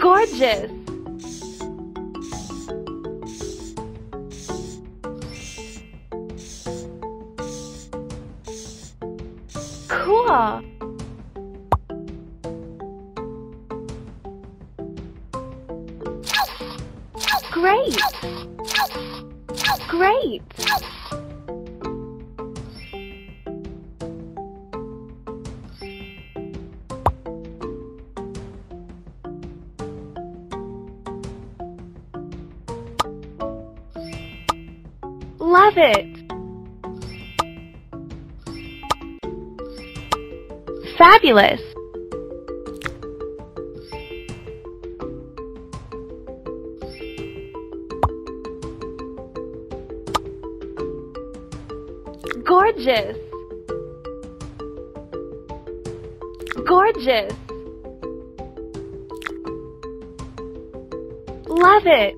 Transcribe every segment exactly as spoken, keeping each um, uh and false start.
gorgeous. Cool. Great. Great. Love it. Fabulous. Gorgeous. Gorgeous. Love it.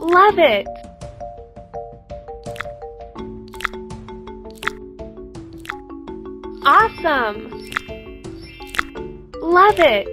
Love it. Awesome. Love it.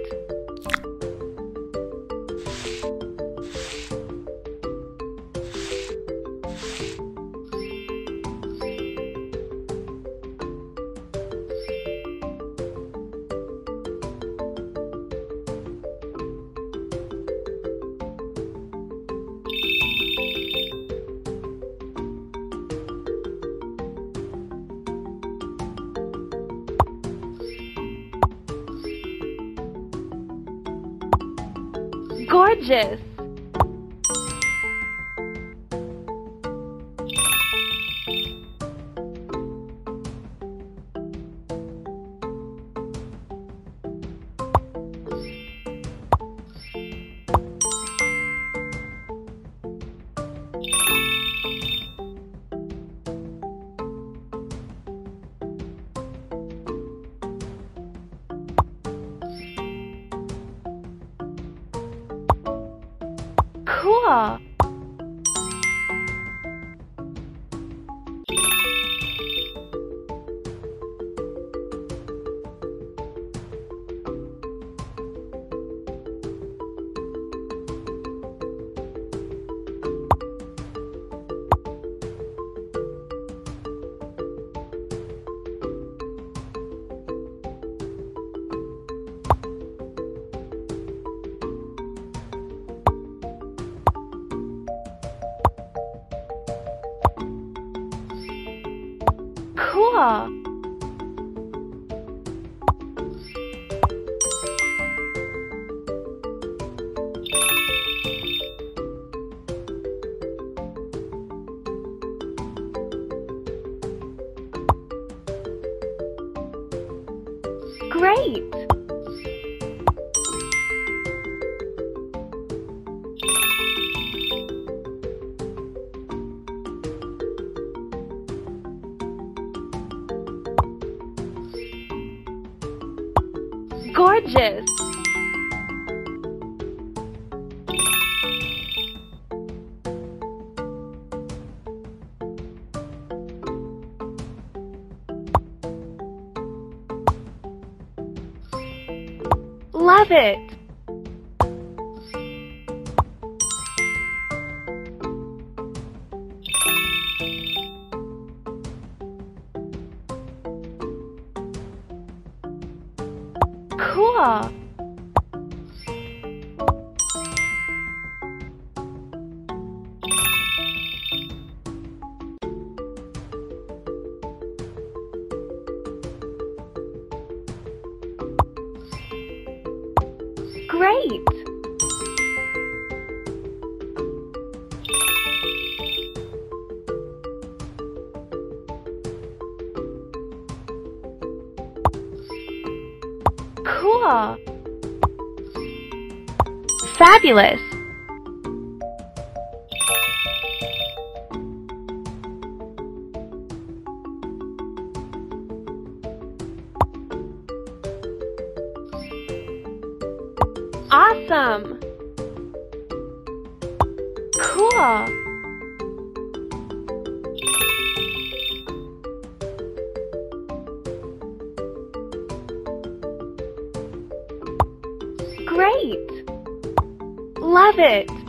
Gorgeous. Cool. Cool. Great. Gorgeous. Love it. Cool. Great. Cool. Fabulous. Awesome. Cool. Great! Love it!